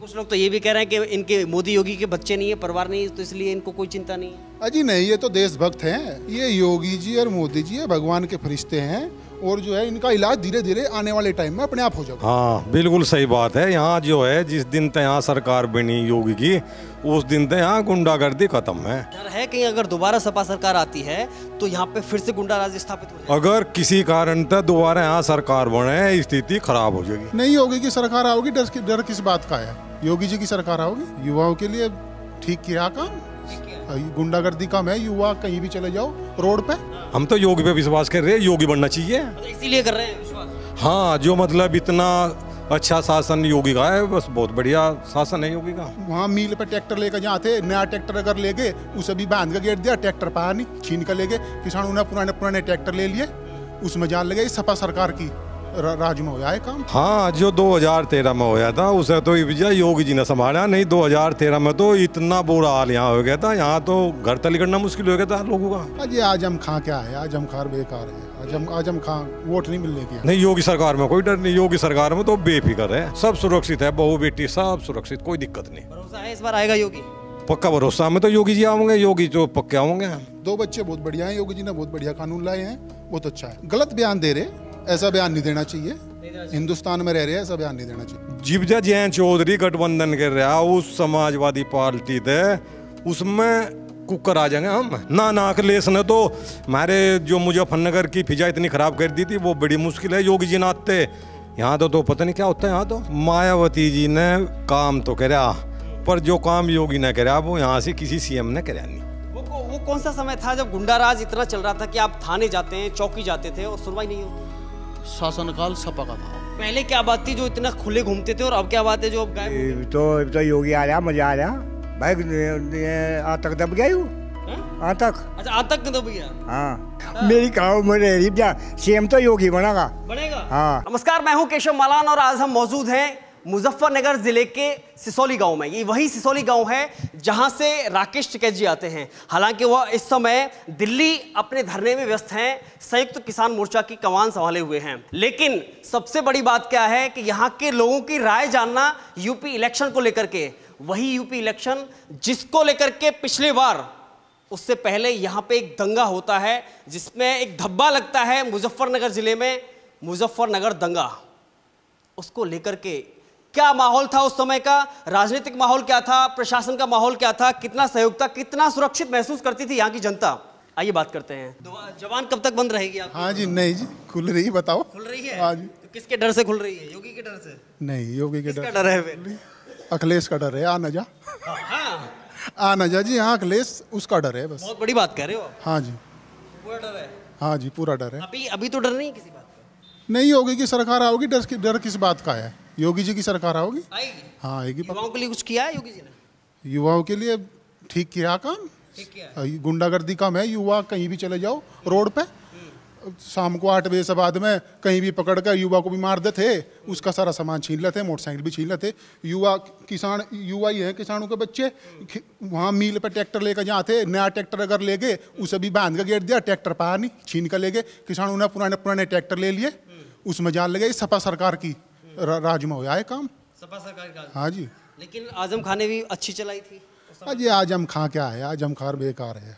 कुछ लोग तो ये भी कह रहे हैं कि इनके मोदी योगी के बच्चे नहीं है, परिवार नहीं है, तो इसलिए इनको कोई चिंता नहीं है। अजी नहीं, ये तो देशभक्त हैं, ये योगी जी और मोदी जी है भगवान के फरिश्ते हैं और जो है इनका इलाज धीरे धीरे आने वाले टाइम में अपने आप हो जाएगा। हाँ बिल्कुल सही बात है। यहाँ जो है जिस दिन तक यहाँ सरकार बनी योगी की उस दिन तक यहाँ गुंडागर्दी खत्म है। डर है कि अगर दोबारा सपा सरकार आती है तो यहाँ पे फिर से गुंडा राज स्थापित हो जाएगा। अगर किसी कारण तक दोबारा यहाँ सरकार बने स्थिति खराब हो जाएगी। नहीं योगी की सरकार आओगी, डर किस बात का है? योगी जी की सरकार आओगी, युवाओं के लिए ठीक किया काम, गुंडागर्दी कम है, युवा कहीं भी चले जाओ रोड पे। हम तो योगी पे विश्वास कर रहे हैं, योगी बनना चाहिए, इसीलिए कर रहे हैं विश्वास। हाँ जो मतलब इतना अच्छा शासन योगी का है, बस बहुत बढ़िया शासन है योगी का। वहाँ मील पे ट्रैक्टर लेकर जाते, नया ट्रैक्टर अगर ले गए उसे भी बांध का गेट दिया, ट्रैक्टर पाया नहीं, छीन कर ले गए, किसानों ने पुराने ट्रैक्टर ले लिए, उसमें जान लगे। सपा सरकार की राज में हो जाए काम। हाँ जो 2013 में होया था उसे तो योगी जी ने संभाला नहीं। 2013 में तो इतना बुरा हाल यहाँ हो गया था, यहाँ तो घर तली करना मुश्किल हो गया था लोगों का। अजी आजम खां क्या है? आजम खान बेकार है, आजम खां वोट नहीं मिलने की। नहीं योगी सरकार में कोई डर नहीं, योगी सरकार में तो बेफिक्र है, सब सुरक्षित है, बहु बेटी सब सुरक्षित, कोई दिक्कत नहीं। भरोसा है इस बार आएगा योगी? पक्का भरोसा, में तो योगी जी आएंगे, योगी जो पक्के आएंगे। दो बच्चे बहुत बढ़िया है, योगी जी ने बहुत बढ़िया कानून लाए हैं, बहुत अच्छा है। गलत बयान दे रहे, ऐसा बयान नहीं देना चाहिए, हिंदुस्तान में रह रहे हैं ऐसा बयान नहीं देना चाहिए। जिब्जा जैन चौधरी गठबंधन कर रहा उस समाजवादी पार्टी थे, उसमें कुकर आ जाएंगे हम ना। अखिलेश ने तो हमारे जो मुजफ्फरनगर की फिजा इतनी खराब कर दी थी, वो बड़ी मुश्किल है। योगी जी नाते यहाँ तो पता नहीं क्या होता है। यहाँ तो मायावती जी ने काम तो करा पर जो काम योगी ने करा वो यहाँ से किसी CM ने करा नहीं। वो कौन सा समय था जब गुंडाराज इतना चल रहा था कि आप थाने जाते हैं, चौकी जाते थे और सुनवाई नहीं होती? शासनकाल सपा का था। पहले क्या बात थी जो इतना खुले घूमते थे और अब क्या बात है जो अब गायब? तो योगी आ रहा, मजा आ रहा भाई, आतक दब गया यू आतक। अच्छा आतक दब गया। हाँ मेरी गाँव में रह रही CM तो योगी बनेगा। हाँ नमस्कार, मैं हूँ केशव मालान और आज हम मौजूद हैं मुजफ्फरनगर जिले के सिसौली गांव में। ये वही सिसौली गांव है जहां से राकेश टिकैत जी आते हैं। हालांकि वह इस समय दिल्ली अपने धरने में व्यस्त हैं, संयुक्त किसान मोर्चा की कमान संभाले हुए हैं। लेकिन सबसे बड़ी बात क्या है कि यहां के लोगों की राय जानना यूपी इलेक्शन को लेकर के, वही यूपी इलेक्शन जिसको लेकर के पिछले बार उससे पहले यहाँ पे एक दंगा होता है जिसमें एक धब्बा लगता है मुजफ्फरनगर जिले में, मुजफ्फरनगर दंगा। उसको लेकर के क्या माहौल था, उस समय का राजनीतिक माहौल क्या था, प्रशासन का माहौल क्या था, कितना सहयोग था, कितना सुरक्षित महसूस करती थी यहाँ की जनता, आइए बात करते हैं। जवान कब तक बंद रहेगी आपकी? हाँ जी नहीं जी, खुल रही है, बताओ खुल रही है। हाँ जी। तो किसके डर से खुल रही है? योगी के डर से नहीं, योगी के डर है, अखिलेश का डर है। आना जा जी, हाँ अखिलेश उसका डर है, बस। बहुत बड़ी बात कह रहे हो। हाँ जी पूरा डर है। हाँ जी पूरा डर है। अभी तो डर नहीं किसी बात का? नहीं योगी की सरकार आओगी, डर किस बात का है? योगी जी की सरकार आओगी। हाँ आएगी। युवाओं के लिए कुछ किया है योगी जी ने? युवाओं के लिए ठीक किया काम, गुंडागर्दी कम है, युवा कहीं भी चले जाओ रोड पे, शाम को 8 बजे से बाद में कहीं भी पकड़ कर युवा को भी मार देते थे, उसका सारा सामान छीन लेते, मोटरसाइकिल भी छीन लेते। युवा किसान, युवा ही है, किसानों के बच्चे वहाँ मील पे ट्रैक्टर लेकर जाते, नया ट्रैक्टर अगर ले गए उसे भी बांध का गेट दिया, ट्रैक्टर पाया नहीं, छीन कर ले गए, किसानों ने पुराने ट्रैक्टर ले लिए, उसमें जान लगे। सपा सरकार की राज में हो जाए काम, सपा सरकार का। हाँ जी लेकिन आजम खान ने भी अच्छी चलाई थी। अजी आजम खां क्या है? आजम खान बेकार है,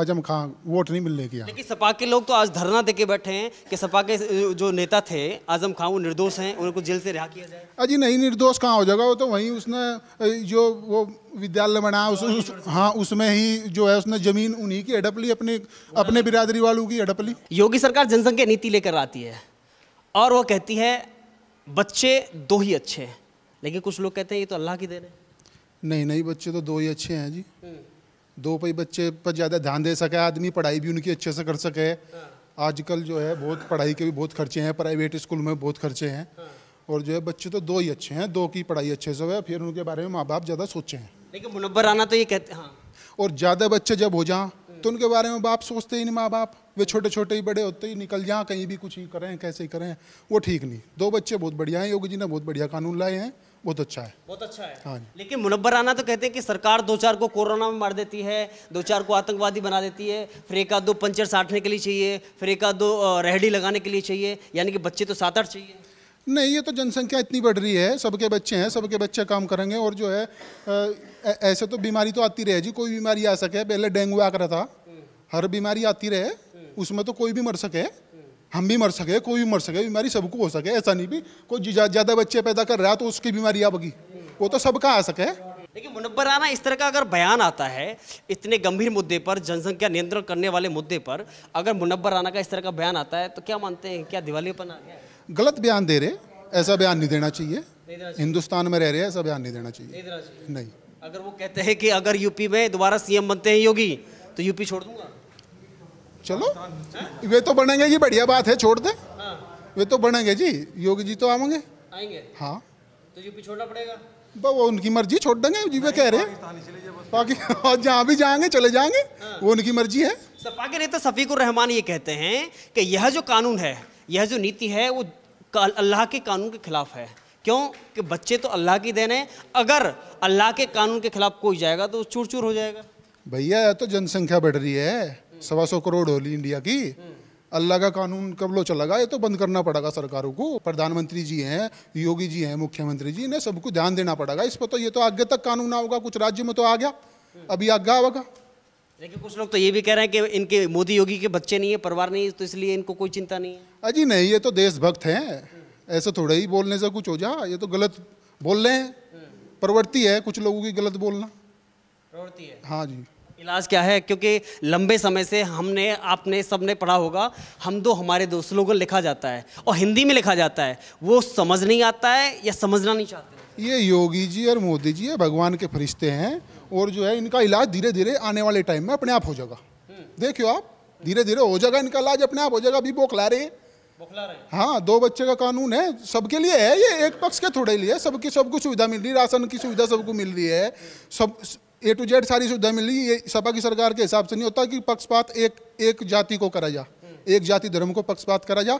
आजम खां वोट नहीं मिलने की। लेकिन सपा के लोग तो आज धरना देके बैठे हैं कि सपा के जो नेता थे आजम खान वो निर्दोष हैं, उनको जेल से रिहा किया जाए। अजी नहीं, निर्दोष कहाँ हो जाएगा वो तो? वहीं उसने जो वो विद्यालय बनाया हाँ उसमें ही जो है उसने जमीन उन्हीं की हड़प ली, अपने बिरादरी वालों की हड़प ली। योगी सरकार जनसंघ नीति लेकर आती है और वो कहती है बच्चे दो ही अच्छे हैं, लेकिन कुछ लोग कहते हैं ये तो अल्लाह की देन है। नहीं बच्चे तो दो ही अच्छे हैं जी। दो पे बच्चे पर ज़्यादा ध्यान दे सके आदमी, पढ़ाई भी उनकी अच्छे से कर सके। आजकल जो है बहुत पढ़ाई के भी बहुत खर्चे हैं, प्राइवेट स्कूल में बहुत खर्चे हैं और जो है बच्चे तो दो ही अच्छे हैं, दो की पढ़ाई अच्छे से हुआ, फिर उनके बारे में माँ बाप ज़्यादा सोचे हैं। लेकिन मुनव्वर राना तो ये कहते हैं और ज़्यादा बच्चे जब हो जाएँ तो उनके बारे में बाप सोचते ही नहीं, माँ बाप, वे छोटे छोटे ही बड़े होते ही निकल जाएँ, कहीं भी कुछ ही करें, कैसे ही करें, वो ठीक नहीं। दो बच्चे बहुत बढ़िया हैं, योगी जी ने बहुत बढ़िया कानून लाए हैं, बहुत अच्छा है, बहुत अच्छा है। हाँ लेकिन मुनव्वर राना तो कहते हैं कि सरकार 2-4 को कोरोना में मार देती है, 2-4 को आतंकवादी बना देती है, फिर 1-2 पंचर साटने के लिए चाहिए, फिर 1-2 रेहड़ी लगाने के लिए चाहिए, यानी कि बच्चे तो 7-8 चाहिए। नहीं, ये तो जनसंख्या इतनी बढ़ रही है, सबके बच्चे हैं, सबके बच्चे काम करेंगे। और जो है ऐसे तो बीमारी तो आती रहे जी, कोई बीमारी आ सके। पहले डेंगू आ रहा था, हर बीमारी आती रहे, उसमें तो कोई भी मर सके, हम भी मर सके, कोई भी मर सके, बीमारी सबको हो सके। ऐसा नहीं भी कोई ज़्यादा बच्चे पैदा कर रहा है तो उसकी बीमारी आवेगी, वो तो सबका आ सके। लेकिन मुनव्वर राणा इस तरह का अगर बयान आता है, इतने गंभीर मुद्दे पर, जनसंख्या नियंत्रण करने वाले मुद्दे पर, अगर मुनव्वर राणा का इस तरह का बयान आता है तो क्या मानते हैं, क्या दिवालियापन आ गया? गलत बयान दे रहे, ऐसा बयान नहीं देना चाहिए। हिंदुस्तान में रह रहे हैं, ऐसा बयान नहीं देना चाहिए। नहीं, अगर वो कहते हैं कि अगर यूपी में दोबारा सीएम बनते हैं योगी तो यूपी छोड़ दूंगा, चलो वे तो बनेंगे जी, बढ़िया बात है, छोड़ दे, वे तो बनेंगे जी, योगी जी तो आएंगे। हाँ, तो यूपी छोड़ना पड़ेगा, वो उनकी मर्जी, छोड़ देंगे जी। वे कह रहे हैं जहाँ भी जाएंगे चले जाएंगे, वो उनकी मर्जी है। सपा के नेता सफीकुर रहमान ये कहते हैं कि यह जो कानून है, यह जो नीति है, वो अल्लाह के कानून के खिलाफ है। क्यों कि बच्चे तो अल्लाह की देन है, अगर अल्लाह के कानून के खिलाफ कोई जाएगा तो चूर चूर हो जाएगा। भैया तो जनसंख्या बढ़ रही है, 125 करोड़ होली इंडिया की, अल्लाह का कानून कब लो चलेगा? ये तो बंद करना पड़ेगा सरकारों को। प्रधानमंत्री जी हैं, योगी जी हैं, मुख्यमंत्री जी, इन्हें सबको ध्यान देना पड़ेगा इस पर। तो ये तो आगे तक कानून होगा, कुछ राज्य में तो आ गया, अभी आगे आएगा। लेकिन कुछ लोग तो ये भी कह रहे हैं कि इनके मोदी योगी के बच्चे नहीं है, परिवार नहीं है, तो इसलिए इनको कोई चिंता नहीं है। अजी नहीं, ये तो देशभक्त हैं, ऐसे थोड़ा ही बोलने से कुछ हो जा। ये तो गलत बोल रहे हैं, प्रवृत्ति है कुछ लोगों की गलत बोलना, प्रवृत्ति है। हाँ जी, इलाज क्या है? क्योंकि लंबे समय से हमने, आपने, सबने पढ़ा होगा, हम दो हमारे दो स्लोगन लिखा जाता है और हिंदी में लिखा जाता है, वो समझ नहीं आता है या समझना नहीं चाहते। ये योगी जी और मोदी जी ये भगवान के फरिश्ते हैं, और जो है इनका इलाज धीरे धीरे आने वाले टाइम में अपने आप हो जाएगा। देखियो आप, धीरे धीरे हो जाएगा इनका इलाज, अपने आप हो जाएगा। अभी बौखला रहे। हाँ, 2 बच्चे का कानून है, सबके लिए है ये, एक पक्ष के थोड़े लिए। सबकी सबको सुविधा मिल रही है, राशन की सुविधा सबको मिल रही है, सब A to Z सारी सुविधा मिली। ये सपा की सरकार के हिसाब से नहीं होता कि पक्षपात एक जाति को करा जा, एक जाति धर्म को पक्षपात करा जा,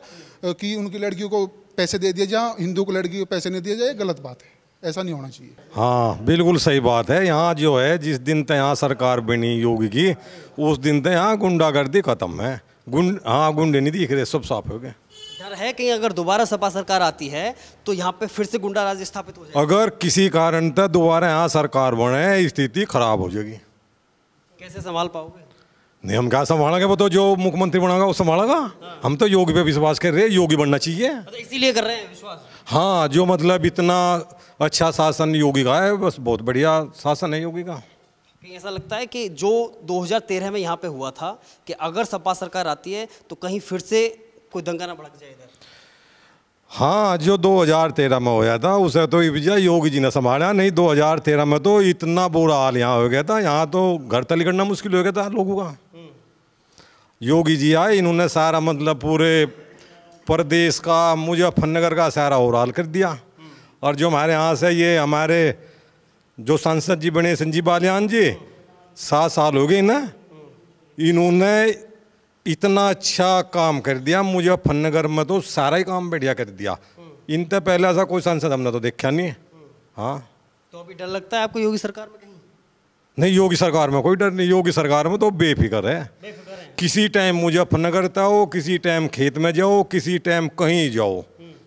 कि उनकी लड़कियों को पैसे दे दिए जा, हिंदू को लड़कियों को पैसे नहीं दिए जाए। गलत बात है, ऐसा नहीं होना चाहिए। हाँ, बिल्कुल सही बात है। यहाँ जो है, जिस दिन तक यहाँ सरकार बनी योगी की, उस दिन तक यहाँ गुंडागर्दी खत्म है। गुंडे नहीं दिख रहे, सब साफ हो गए। डर है कि अगर दोबारा सपा सरकार आती है तो यहाँ पे फिर से गुंडा राज स्थापित हो जाएगा। अगर किसी कारण तक दोबारा यहाँ सरकार बने, स्थिति खराब हो जाएगी। कैसे संभाल पाओगे? नहीं, हम क्या संभालेंगे? वो तो जो मुख्यमंत्री बनाएगा वो संभालेगा। हाँ। हम तो योगी पे विश्वास कर रहे हैं, योगी बनना चाहिए, तो इसीलिए कर रहे हैं विश्वास। हाँ, जो मतलब इतना अच्छा शासन योगी का है, बस बहुत बढ़िया शासन है योगी का। ऐसा लगता है कि जो 2013 में यहाँ पे हुआ था, कि अगर सपा सरकार आती है तो कहीं फिर से कोई दंगा ना भड़क जाए इधर। हाँ, जो 2013 में होया था उसे तो योगी जी ने संभाला नहीं। 2013 में तो इतना बुरा हाल यहाँ हो गया था, यहाँ तो घर तली करना मुश्किल हो गया था लोगों का। योगी जी आए, इन्होंने सारा मतलब पूरे प्रदेश का, मुजफ्फरनगर का सारा हाल कर दिया। और जो हमारे यहाँ से ये हमारे जो सांसद जी बने, संजीव बालियान जी, 7 साल हो गए ना, इन्होंने इतना अच्छा काम कर दिया मुजफ्फरनगर में, तो सारा ही काम बढ़िया कर दिया। इनसे पहले ऐसा कोई सांसद हमने तो देखा नहीं है। हाँ, तो अभी डर लगता है आपको योगी सरकार में? कहीं नहीं, योगी सरकार में कोई डर नहीं। योगी सरकार में तो बेफिक्र है, किसी टाइम मुजफ्फरनगर जाओ, किसी टाइम खेत में जाओ, किसी टाइम कहीं जाओ,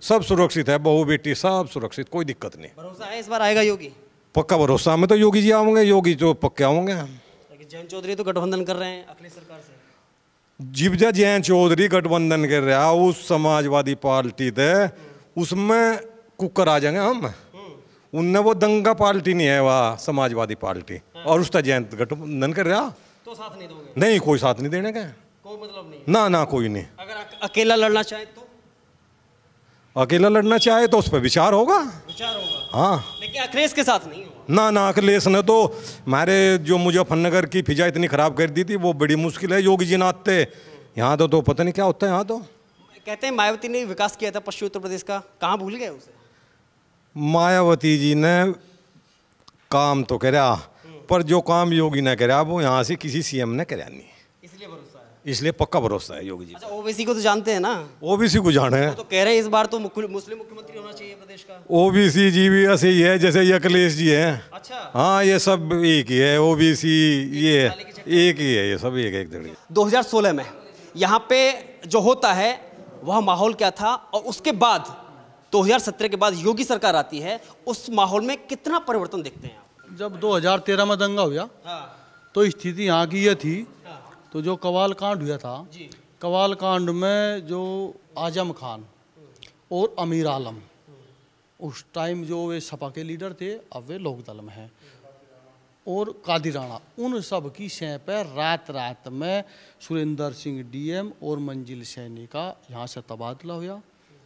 सब सुरक्षित है, बहू बेटी सब सुरक्षित, कोई दिक्कत नहीं। भरोसा है इस बार आएगा योगी? पक्का भरोसा, में तो योगी जी आएंगे, योगी जो पक्के आएंगे। लेकिन जयंत चौधरी तो गठबंधन कर रहे हैं अखिलेश सरकार से। जिब्जा जयंत चौधरी गठबंधन कर रहा उस समाजवादी पार्टी थे, उसमें कुकर आ जाएंगे हम। उनने वो दंगा पार्टी नहीं है, वह समाजवादी पार्टी। और उसका जयंत गठबंधन कर रहा, तो साथ नहीं दोगे? नहीं, कोई साथ नहीं देने का, कोई मतलब नहीं। ना ना, कोई नहीं। अगर अकेला लड़ना चाहे तो? अकेला लड़ना चाहे तो उस पर विचार होगा, विचार होगा। हाँ, लेकिन अखिलेश के साथ नहीं होगा। ना ना, अखिलेश ने तो हमारे जो मुजफ्फरनगर की फिजा इतनी खराब कर दी थी, वो बड़ी मुश्किल है। योगी जी नाते यहाँ तो पता नहीं क्या होता है। यहाँ तो कहते हैं मायावती ने विकास किया था पश्चिम उत्तर प्रदेश का, कहाँ भूल गए उसे? मायावती जी ने काम तो करा, पर जो काम योगी ने करा वो यहाँ से किसी सीएम ने करा नहीं, इसलिए इसलिए पक्का भरोसा है योगी जी। अच्छा, ओबीसी को तो जानते हैं ना? ओबीसी को जाने हैं तो कह रहे हैं इस बार तो मुस्लिम मुख्यमंत्री होना चाहिए प्रदेश का। ओबीसी जी भी ऐसे ही है जैसे ये अखिलेश जी हैं। अच्छा। हाँ, ये सब एक ही है, ओबीसी ये एक ही है, ये सब एक जगह। 2016 में यहाँ पे जो होता है वह माहौल क्या था, और उसके बाद 2017 के बाद योगी सरकार आती है, उस माहौल में कितना परिवर्तन देखते हैं आप? जब 2013 में दंगा हुआ तो स्थिति यहाँ की यह थी, तो जो कवाल कांड हुआ था, कवाल कांड में जो आजम खान और अमीर आलम उस टाइम जो वे सपा के लीडर थे, अब वे लोक दल में हैं, और कादी राणा, उन सब की सह पर रात रात में सुरेंद्र सिंह डीएम और मंजिल सैनी का यहाँ से तबादला हुआ,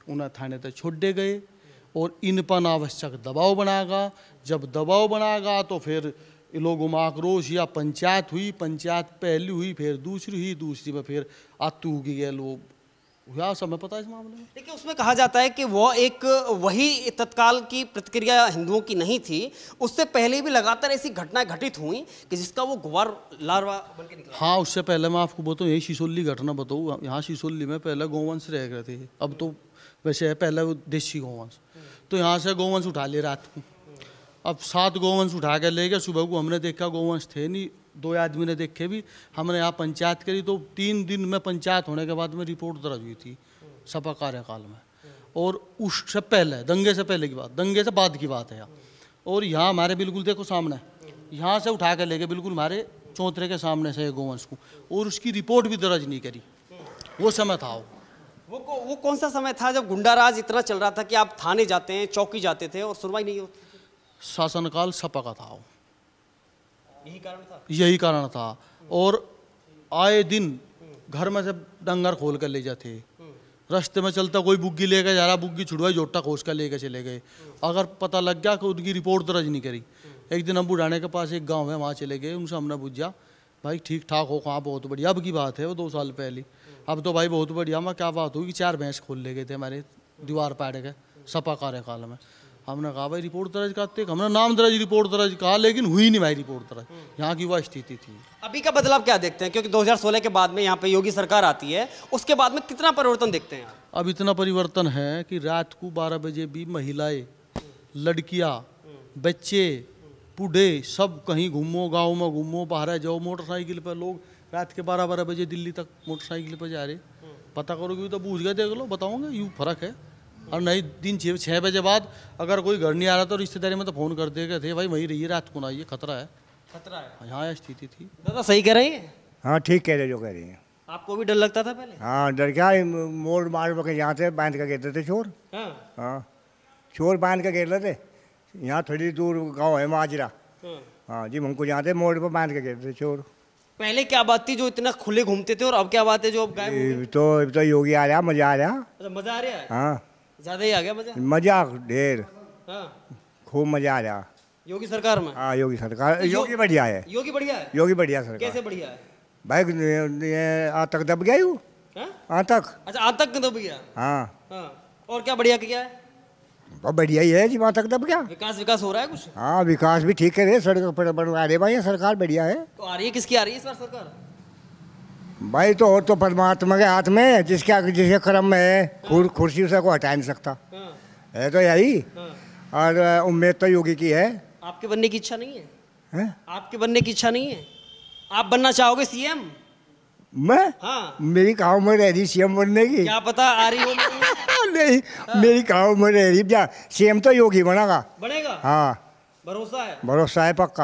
उन्हें थाने तक छोड़ दे गए और इन पर आवश्यक दबाव बनाएगा। जब दबाव बनाएगा तो फिर लोगों में आक्रोश या पंचायत हुई, पंचायत पहली हुई, फिर दूसरी हुई, दूसरी में फिर आतू की गए लोग हुआ। सब में पता है इस मामले में। देखिए, उसमें कहा जाता है कि वह एक वही तत्काल की प्रतिक्रिया हिंदुओं की नहीं थी, उससे पहले भी लगातार ऐसी घटनाएं घटित हुई कि जिसका वो गुवार लार्वा बनके निकला। हाँ, उससे पहले मैं आपको बताऊँ, यही सिसौली घटना बताऊँ। यहाँ सिसौली में पहले गौवंश रह गए थे, अब तो वैसे है, पहले वो देशी गौवंश, तो यहाँ से गौवंश उठा ले रात को, अब 7 गौवंश उठा कर ले गए। सुबह को हमने देखा गौवंश थे नहीं, 2 आदमी ने देखे भी। हमने यहाँ पंचायत करी तो 3 दिन में पंचायत होने के बाद में रिपोर्ट दर्ज हुई थी सपा कार्यकाल में, और उससे पहले दंगे से पहले की बात, दंगे से बाद की बात है यहाँ। और यहाँ हमारे बिल्कुल देखो सामने, यहाँ से उठा कर लेके बिल्कुल हमारे चौतरे के सामने से गोवंश को, और उसकी रिपोर्ट भी दर्ज नहीं करी। वो समय था, वो कौन सा समय था जब गुंडाराज इतना चल रहा था कि आप थाने जाते हैं, चौकी जाते थे और सुनवाई नहीं होती? शासनकाल सपा का था, यही कारण था। और आए दिन घर में से डंगर खोल कर ले जाते, रास्ते में चलता कोई बुग्गी लेकर जा रहा, बुग्गी छुड़वाई, जोटा खोज कर लेकर चले गए। अगर पता लग गया कि उनकी रिपोर्ट दर्ज नहीं करी। एक दिन हम बुढ़ाने के पास एक गांव है, वहाँ चले गए, उनसे हमने पूछा भाई ठीक ठाक हो कहाँ? बहुत बढ़िया। अब की बात है वो 2 साल पहले। अब तो भाई बहुत बढ़िया। मैं क्या बात हुई? 4 भैंस खोल ले गए थे हमारे दीवार पैड के सपा कार्यकाल में। हमने कहा भाई रिपोर्ट दर्ज करते, हमने नाम दर्ज, रिपोर्ट दर्ज कहा, लेकिन हुई नहीं भाई रिपोर्ट दर्ज। यहाँ की वह स्थिति थी। अभी का बदलाव क्या देखते हैं, क्योंकि 2016 के बाद में यहाँ पे योगी सरकार आती है, उसके बाद में कितना परिवर्तन देखते हैं? अब इतना परिवर्तन है कि रात को 12 बजे भी महिलाएं, लड़कियाँ, बच्चे, बूढ़े सब कहीं घूमो, गाँव में घूमो, बाहर जाओ, मोटरसाइकिल पर लोग रात के 12 बजे दिल्ली तक मोटरसाइकिल पर जा रहे। पता करोगे तो पूछ गए, देख लो, बताओगे यूँ फर्क है। और नहीं, दिन 6 बजे बाद अगर कोई घर नहीं आ रहा तो रिश्तेदारी में तो फ़ोन कर देगा थे भाई वहीं रहिए, रात को ना आइए, खतरा है, खतरा है। हाँ, यह स्थिति थी। दादा सही कह रही है? हाँ ठीक कह रहे हैं जो कह रही है। आपको भी डर लगता था पहले? हाँ डर क्या, मोड़ मार के यहाँ से बांध कर कहते थे चोर। हाँ चोर बांध कर कहते थे। यहाँ थोड़ी दूर गाँव है माजरा। हाँ जी, हमको यहाँ से मोड़ पर बांध कर कहते थे चोर। पहले क्या बात थी जो इतना खुले घूमते थे और अब क्या बात है जो अब गायब? तो योगी आ रहा, मजा आ रहा, मजा आ रहा है। हाँ ज़्यादा ही आ गया मजा, मजा ढेर। हाँ खूब मजा आ रहा योगी सरकार में। हाँ योगी सरकार, योगी बढ़िया है, योगी बढ़िया है, योगी बढ़िया सरकार। कैसे बढ़िया है भाई? आतंक दब गया यू। आतंक? अच्छा आतंक दब गया। हाँ और क्या बढ़िया क्या है? बहुत बढ़िया ही है जी, आतंक दब गया। विकास विकास हो रहा है कुछ? हाँ विकास भी ठीक है, सड़क बनवा रहे भाई, सरकार बढ़िया है। तो आ रही है किसकी आ रही है इस बार सरकार भाई? तो और तो परमात्मा के हाथ में, जिसके जिसके कर्म में है, कुर्सी उसे को हटा नहीं सकता है, तो यही। और उम्मीद तो योगी की है। आपके बनने की इच्छा नहीं है? है? आपके बनने की इच्छा नहीं है? आप बनना चाहोगे सीएम? मैं? हाँ मेरी कहा उम्र रह रही सीएम बनने की, क्या पता आ रही हो। नहीं मेरी कहा उम्र रह रही, सीएम तो योगी बनेगा। बनेगा? हाँ भरोसा है, भरोसा है पक्का।